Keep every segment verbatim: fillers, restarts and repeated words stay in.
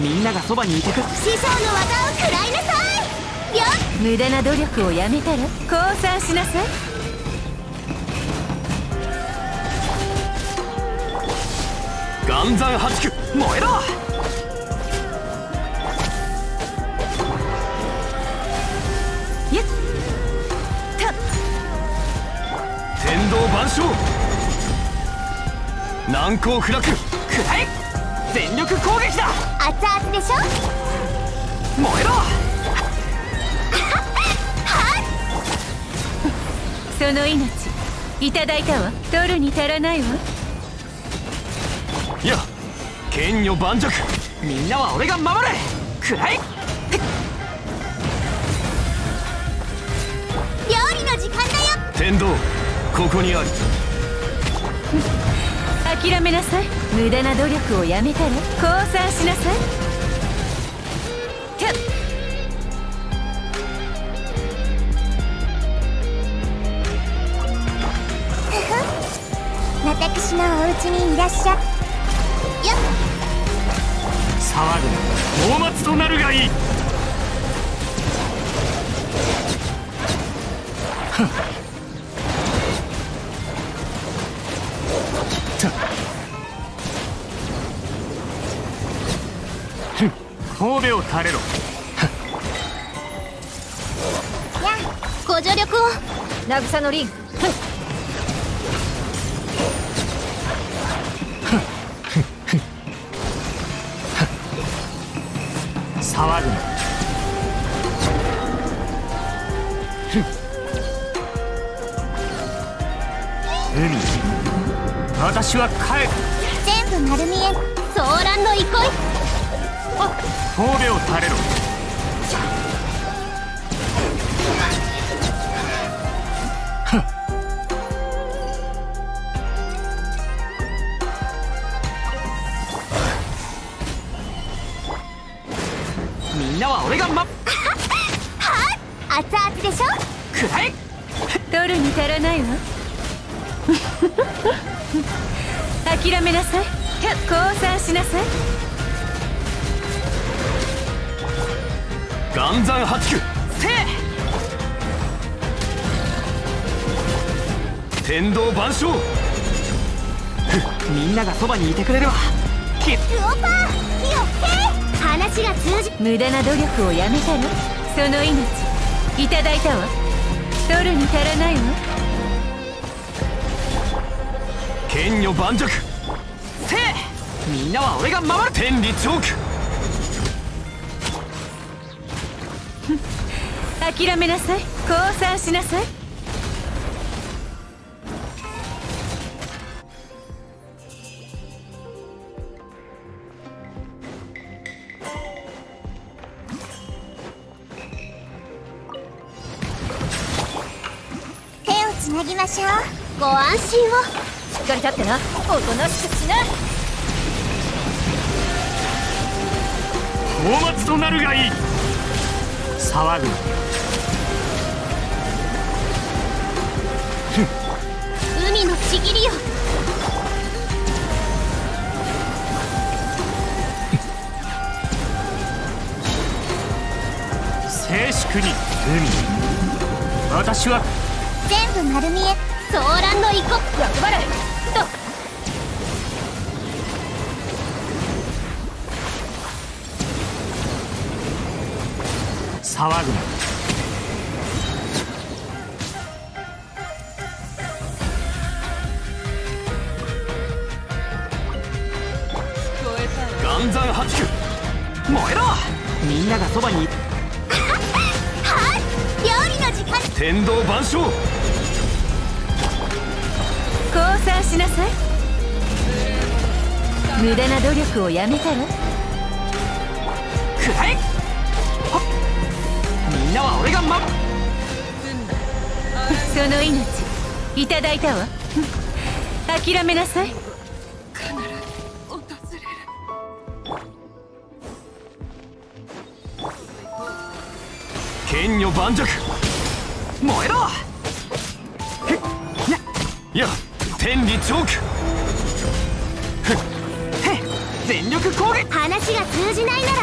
みんながそばにいてく。師匠の技を食らいなさい。よっ、無駄な努力をやめたら降参しなさい。岩山八九、燃えろ。やっ、た天道万象、難攻不落、くらえ、全力攻撃だ。熱々でしょ、燃えろ。その命いただいたわ。取るに足らないわ。いや、剣女盤石、みんなは俺が守れ。くらえ。料理の時間だよ。天道、ここにある。諦めなさい。無駄な努力をやめたら降参しなさい。てっ、私のお家にいらっしゃい。よっ、騒ぐな、大松となるがいい。ふっ、ふっ、神戸を垂れろ。やっ、ご助力を。渚のリン、ふっ、騒ぐな。海、私は帰る。全部丸見え、騒乱の憩い。あ、神戸を垂れろ。みんなは俺がまっはあ、熱々でしょ、くらえ。取るに足らないわ。諦めなさい。降参しなさい。岩山八九、せ天道万象。みんながそばにいてくれれば。キスオパー、よっけー、話が通じ。無駄な努力をやめたらその命いただいたわ。取るに足らないわ。剣女盤石、せい、みんなは俺が守る。天理チョーク。諦めなさい。降参しなさい。つなぎましょう。ご安心を。しっかり立ってな、おとなしくしな。大松となるがいい。騒ぐな。海のちぎりよ。静粛に。海、私は全部丸見え、騒乱のいこ。やくばれと。騒ぐな。岩山八九、燃えろ。みんながそばに。天道万象、降参しなさい。無駄な努力をやめたらくらえ。みんなは俺がまっその命いただいたわ。諦めなさい。剣女盤石、燃えろ。いや、天理チョーク、全力攻撃。話が通じないなら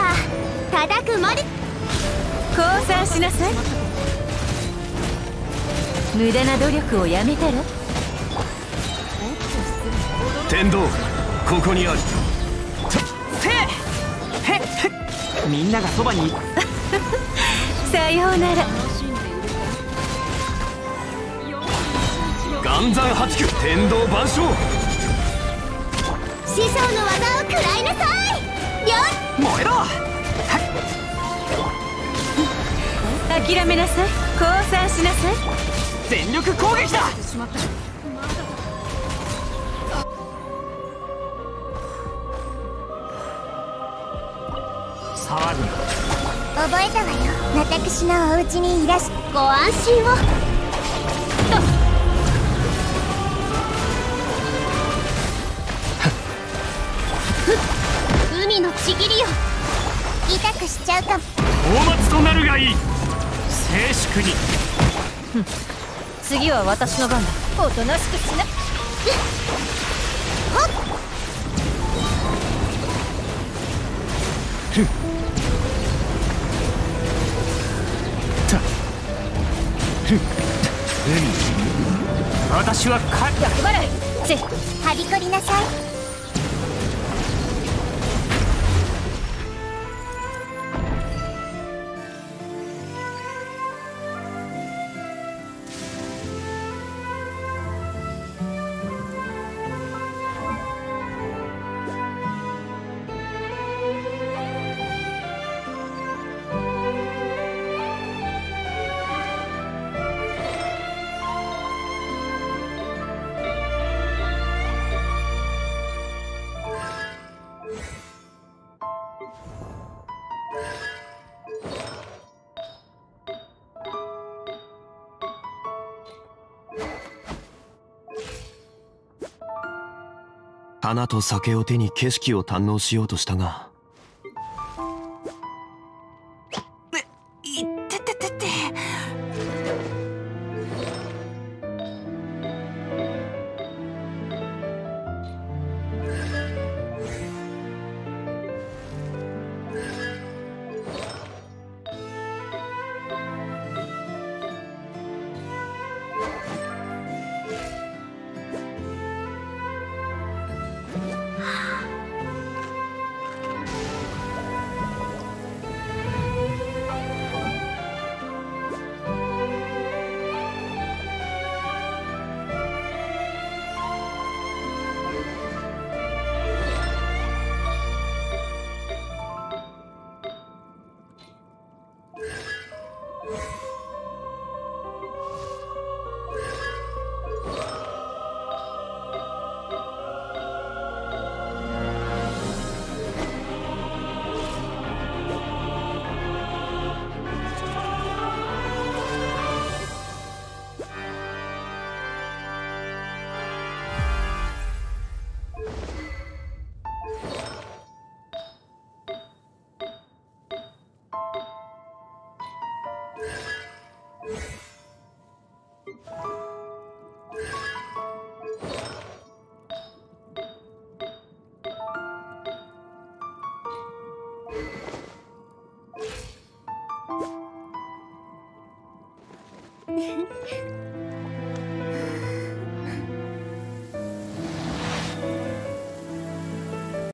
叩くまで。降参しなさい。無駄な努力をやめたら。天道、ここにある。せへっ、みんながそばにさようなら。岩山八九、天道万象。師匠の技を食らいなさい。よっ、燃えろ。諦めなさい。降参しなさい。全力攻撃だ。騒ぎ覚えたわよ。私のお家にいらし、ご安心をと。海のちぎりよ。痛くしちゃうかも。大松となるがいい。静粛に。次は私の番だ。おとなしくしな。はっ。た。海。私は勝った。逆払い。ぜひはびこりなさい。花と酒を手に景色を堪能しようとしたが、いってててて。